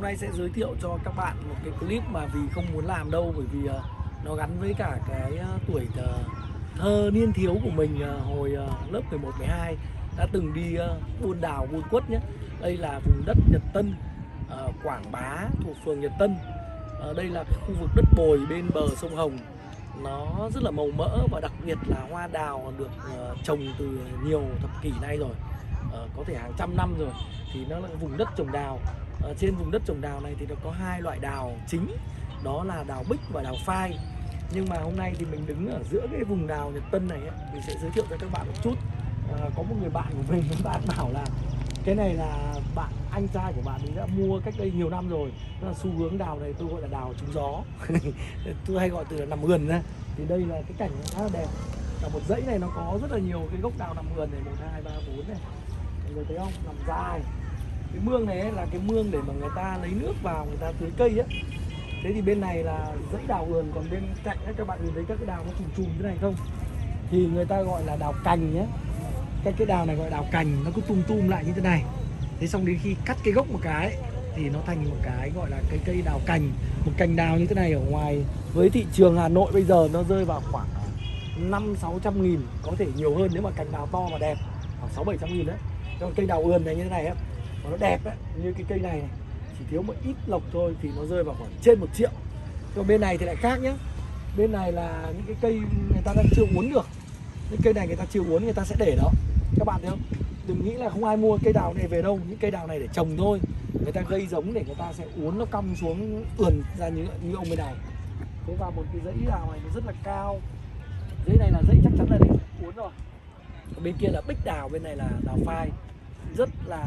Hôm nay sẽ giới thiệu cho các bạn một cái clip mà vì không muốn làm đâu, bởi vì nó gắn với cả cái tuổi thơ niên thiếu của mình hồi lớp 11-12 đã từng đi buôn đào buôn quất nhé. Đây là vùng đất Nhật Tân, Quảng Bá thuộc phường Nhật Tân. Đây là cái khu vực đất bồi bên bờ sông Hồng, nó rất là màu mỡ và đặc biệt là hoa đào được trồng từ nhiều thập kỷ nay rồi, có thể hàng trăm năm rồi. Thì nó là vùng đất trồng đào. Ở trên vùng đất trồng đào này thì nó có hai loại đào chính, đó là đào bích và đào phai. Nhưng mà hôm nay thì mình đứng ở giữa cái vùng đào Nhật Tân này ấy, mình sẽ giới thiệu cho các bạn một chút. Có một người bạn của mình, bạn bảo là cái này là anh trai của bạn ấy đã mua cách đây nhiều năm rồi. Đó là xu hướng đào này tôi gọi là đào trúng gió tôi hay gọi từ là nằm vườn ra. Thì đây là cái cảnh khá là đẹp. Cả một dãy này nó có rất là nhiều cái gốc đào nằm vườn này, 1, 2, 3, 4 này. Mọi người thấy không? Nằm dài. Cái mương này ấy, là cái mương để mà người ta lấy nước vào, người ta tưới cây ấy. Thế thì bên này là dãy đào vườn, còn bên cạnh ấy, các bạn nhìn thấy các cái đào nó chùm thế này không? Thì người ta gọi là đào cành nhé. Cái đào này gọi đào cành, nó cứ tum lại như thế này. Thế xong đến khi cắt cái gốc một cái ấy, thì nó thành một cái gọi là cái cây đào cành. Một cành đào như thế này ở ngoài với thị trường Hà Nội bây giờ nó rơi vào khoảng 500-600 nghìn, có thể nhiều hơn nếu mà cành đào to và đẹp, khoảng 600-700 nghìn đấy. Còn cây đào vườn này như thế này ấy, nó đẹp ấy, như cái cây này, chỉ thiếu một ít lộc thôi thì nó rơi vào khoảng trên 1 triệu. Còn bên này thì lại khác nhé. Bên này là những cái cây người ta đang chưa uốn được. Những cây này người ta chưa uốn, người ta sẽ để đó. Các bạn thấy không? Đừng nghĩ là không ai mua cây đào này về đâu. Những cây đào này để trồng thôi. Người ta gây giống để người ta sẽ uốn nó cong xuống ườn ra như ông bên này. Thế vào một cái dãy đào này nó rất là cao. Dãy này là dãy chắc chắn là để uốn rồi. Còn bên kia là bích đào, bên này là đào phai. Rất là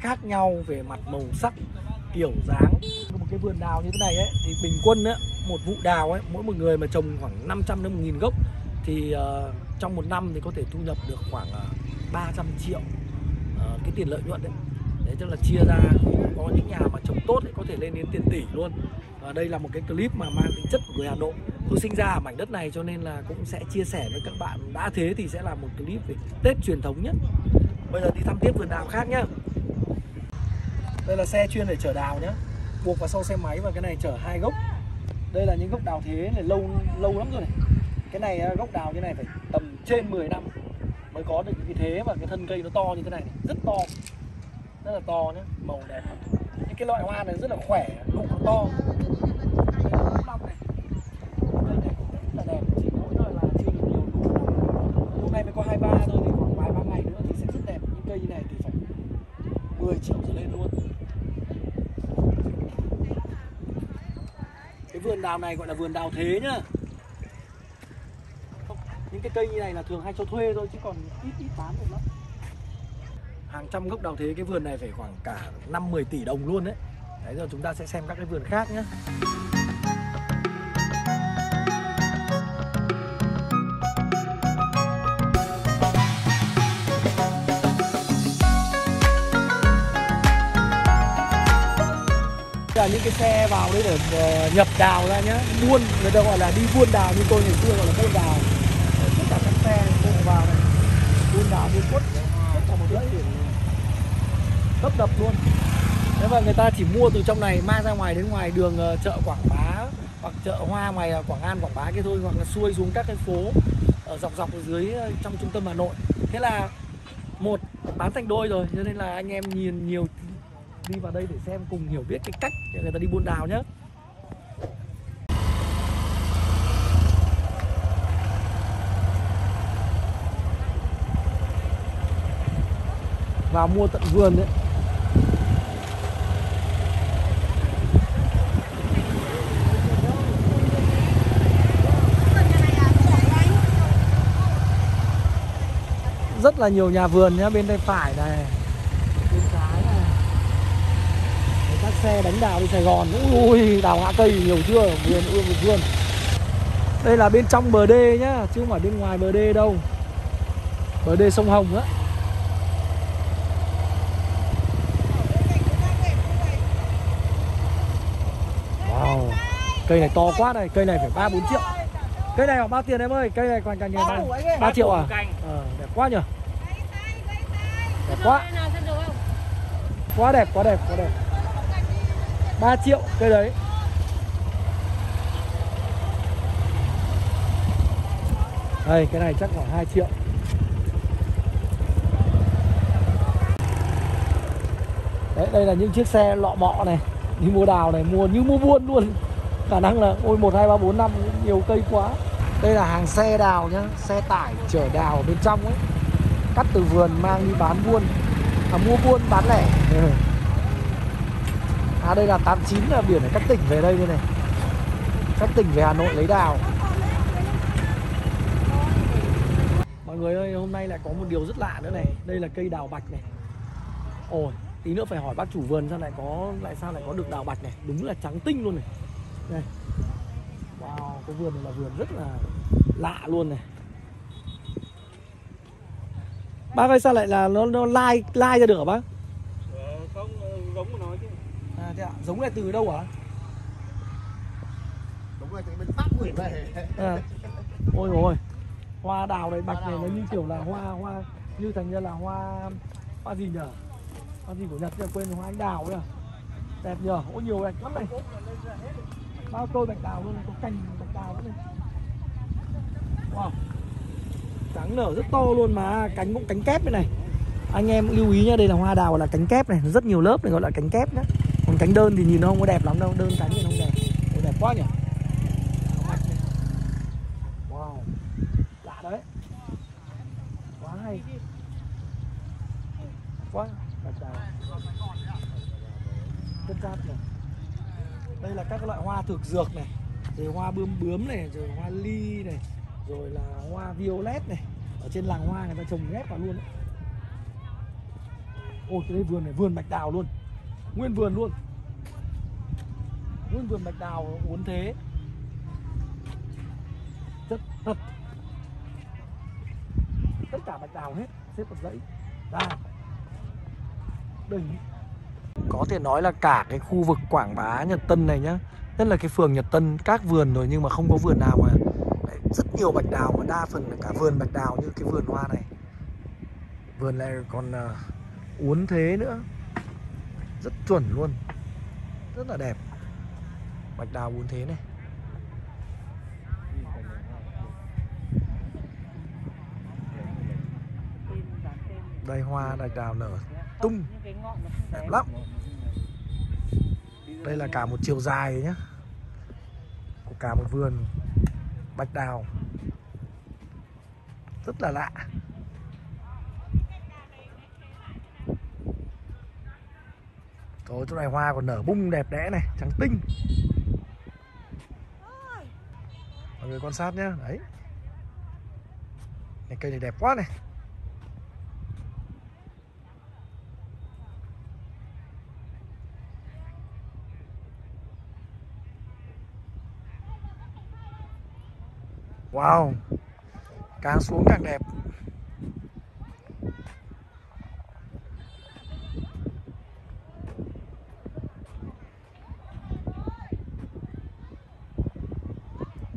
khác nhau về mặt màu sắc, kiểu dáng. Một cái vườn đào như thế này ấy, thì bình quân ấy, một vụ đào ấy, mỗi một người mà trồng khoảng 500-1.000 gốc thì trong một năm thì có thể thu nhập được khoảng 300 triệu cái tiền lợi nhuận đấy. Đấy, tức là chia ra, có những nhà mà trồng tốt ấy, có thể lên đến tiền tỷ luôn. Đây là một cái clip mà mang tính chất của người Hà Nội. Tôi sinh ra ở mảnh đất này cho nên là cũng sẽ chia sẻ với các bạn. Đã thế thì sẽ là một clip về Tết truyền thống nhất. Bây giờ đi thăm tiếp vườn đào khác nhá. Đây là xe chuyên để chở đào nhé, buộc vào sau xe máy, và cái này chở 2 gốc. Đây là những gốc đào thế này, lâu lắm rồi này. Cái này gốc đào như này phải tầm trên 10 năm mới có được cái thế và cái thân cây nó to như thế này, rất to, rất là to nhé, màu đẹp. Những cái loại hoa này rất là khỏe, nụ nó to. Đây là gốc băm này, đây này rất là đẹp, chỉ mỗi nơi là chưa được nhiều nụ. Hôm nay mới có 23 thôi thì khoảng vài 3 ngày nữa thì sẽ rất đẹp. Những cây như này thì phải 10 triệu trở lên luôn. Cái vườn đào này gọi là vườn đào thế nhá. Những cái cây như này là thường hay cho thuê thôi, chứ còn ít bán được lắm. Hàng trăm gốc đào thế, cái vườn này phải khoảng cả 5-10 tỷ đồng luôn đấy. Đấy, giờ chúng ta sẽ xem các cái vườn khác nhé. Là những cái xe vào đấy để nhập đào ra nhá, buôn, người ta gọi là đi buôn đào, như tôi ngày xưa gọi là buôn đào. Tất cả các xe bộ vào này, buôn đào buôn quất, tất cả một dãy tấp đập luôn. Thế và người ta chỉ mua từ trong này mang ra ngoài, đến ngoài đường chợ Quảng Bá hoặc chợ Hoa ngoài Quảng An, Quảng Bá kia thôi, hoặc là xuôi xuống các cái phố ở dọc ở dưới trong trung tâm Hà Nội. Thế là một bán thành đôi rồi, cho nên là anh em nhìn nhiều đi vào đây để xem cùng hiểu biết cái cách người ta đi buôn đào nhé. Vào mua tận vườn đấy. Rất là nhiều nhà vườn nhá, bên tay phải này, xe đánh đào đi Sài Gòn. Ui, đào hạ cây nhiều chưa, vườn ươm vườn. Đây là bên trong bờ đê nhá, chứ không phải bên ngoài bờ đê đâu. Bờ đê sông Hồng á. Wow, cây này to quá này, cây này phải 3-4 triệu. Cây này khoảng bao tiền em ơi? Cây này khoảng 3 triệu à? Đẹp quá nhỉ. Đẹp quá. Quá đẹp, quá đẹp, quá đẹp. 3 triệu cây đấy. Đây, cái này chắc khoảng 2 triệu. Đấy, đây là những chiếc xe lọ mọ này, đi mua đào này, mua như mua buôn luôn. Khả năng là ôi 1, 2, 3, 4, 5 nhiều cây quá. Đây là hàng xe đào nhá, xe tải chở đào bên trong ấy, cắt từ vườn mang đi bán buôn, mua buôn bán lẻ. À đây là 89 là biển ở các tỉnh về đây đây này, các tỉnh về Hà Nội lấy đào. Mọi người ơi, hôm nay lại có một điều rất lạ nữa này, đây là cây đào bạch này. Ôi, tí nữa phải hỏi bác chủ vườn sao lại có được đào bạch này, đúng là trắng tinh luôn này. Đây. Wow, cái vườn này là vườn rất là lạ luôn này. Bác ơi, sao lại là nó lai ra được hả bác? Không, giống của nó chứ. À thế ạ, giống này từ đâu hả? Giống này từ bên Bắc Nguyên về. À. Ôi dồi ôi. Hoa đào này, bạch này nó như kiểu là hoa như thành ra là hoa gì nhỉ? Hoa gì của Nhật nhỉ? Quên, hoa anh đào đấy à. Đẹp nhờ, ôi nhiều bạch lắm này. Bao cây bạch đào luôn, có cành bạch đào luôn. Wow. Trắng nở rất to luôn mà, cánh cũng cánh kép đây này. Anh em lưu ý nhá, đây là hoa đào là cánh kép này, rất nhiều lớp này gọi là cánh kép đấy. Còn cánh đơn thì nhìn nó không có đẹp lắm đâu, đơn cánh thì không đẹp. Ôi, đẹp quá nhỉ. Wow. Lạ đấy. Quá hay. Quá bạch đào. Rất đẹp này. Đây là các loại hoa thực dược này, rồi hoa bướm này, rồi hoa ly này, rồi là hoa violet này. Ở trên làng hoa người ta trồng ghép vào luôn. Ôi cái đây vườn này, vườn bạch đào luôn. Nguyên vườn luôn. Nguyên vườn bạch đào uốn thế. Rất thật. Tất cả bạch đào hết, xếp một dãy ra. Đỉnh. Có thể nói là cả cái khu vực Quảng Bá Nhật Tân này nhá, nhất là cái phường Nhật Tân, các vườn rồi nhưng mà không có vườn nào mà rất nhiều bạch đào, mà đa phần là cả vườn bạch đào như cái vườn hoa này. Vườn này còn uốn thế nữa. Rất chuẩn luôn. Rất là đẹp. Bạch đào uốn thế này. Đây hoa bạch đào nở tung. Đẹp lắm. Đây là cả một chiều dài nhá, của cả một vườn bạch đào. Rất là lạ. Trời, chỗ này hoa còn nở bung đẹp đẽ này, trắng tinh. Mọi người quan sát nhá, đấy này, cây này đẹp quá này. Wow, càng xuống càng đẹp.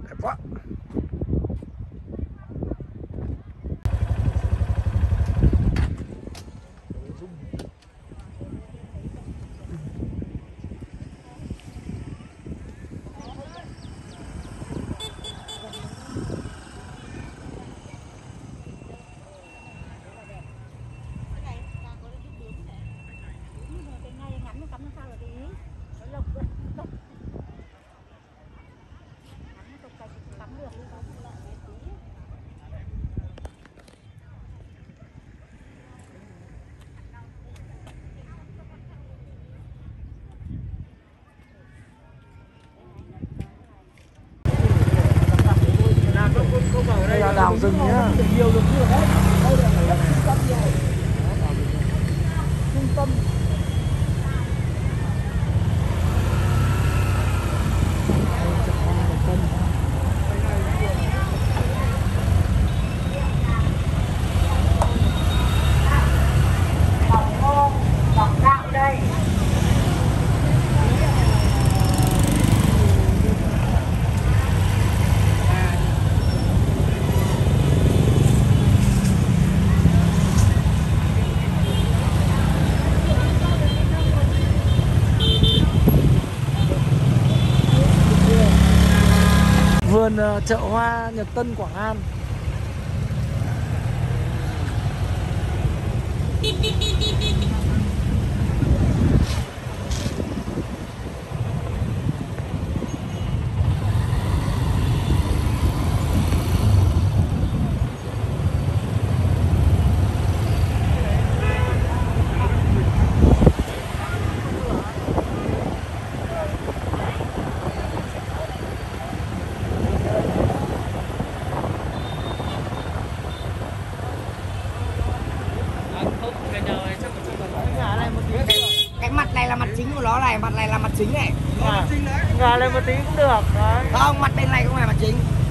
Đẹp quá. Đây là đào rừng nhá. vườn chợ hoa Nhật Tân, Quảng An. Mặt này là mặt chính này. Ngả lên một tí cũng được đấy. Không, mặt bên này không phải mặt chính.